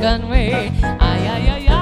American Way. Ai, ai, ai, ai,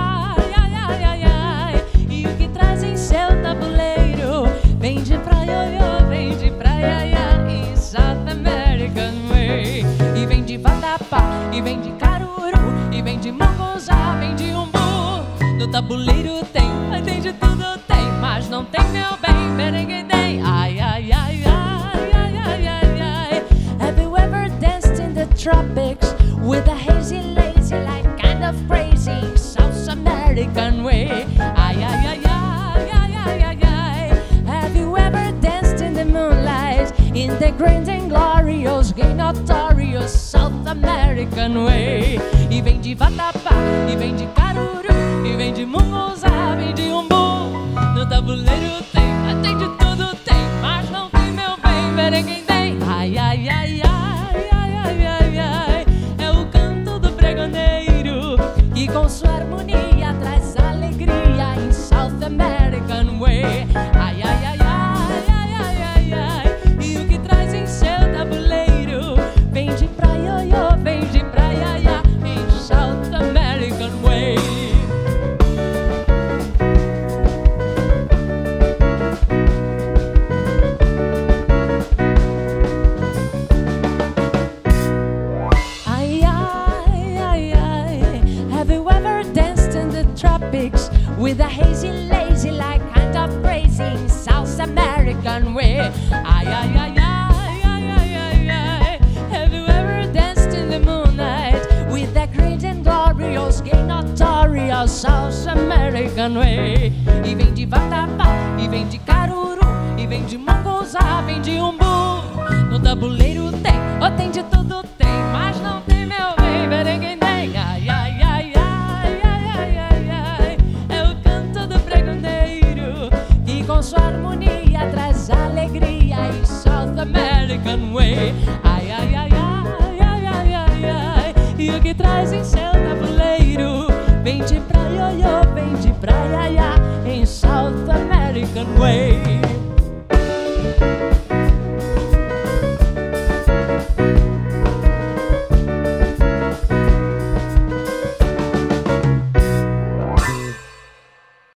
ai, ai, ai, ai. E o que traz em seu tabuleiro? Vem de praia, ioiô, vem de praia, ia, e South American Way. E vem de vatapá, e vem de caruru, e vem de mongozá, vem de umbu. No tabuleiro tem, mas tem de tudo, tem, mas não tem meu bem, merenguedei. Ai, ai, ai, ai, ai, ai, ai, ai. Have you ever danced in the tropics? With a hazy, lazy, like kind of crazy South American way. Ay, ay, ay, ay, ay, ay, ay, ay. Have you ever danced in the moonlight in the grand and glorious, gay, notorious South American way? E vem de vatapá, e vem de caruru, e vem de mungozá, vem de umbu. No tabuleiro tem, tem de tudo, tem, mas não tem meu bem, merengue tem. Ai, ai, ai, ai. Com sua harmonia traz alegria em South American Way. Ai, ai, ai, ai, ai, ai, ai, ai. E o que traz em seu tabuleiro? Vem de praia, ioiô, vem de praia, ia, em South American Way. Tropics with a hazy, lazy, like kind of crazy South American way. Ay, ay, ay, ay, ay, ay, ay, ay. Have you ever danced in the moonlight with that great and glorious, gay, notorious South American way? E vem de vatapá, e vem de caruru, e vem de mongozá, vem de umbu. No tabuleiro tem, oh, tem de tudo, tem, mas não tem meu bem, merengue tem. Ai, ai, ai, ai. Com sua harmonia traz alegria em South American way. Ai, ai, ai, ai, ai, ai, ai, ai. E o que traz em seu tabuleiro? Vem de praia, ioiô, vem de praia, ia, em South American way.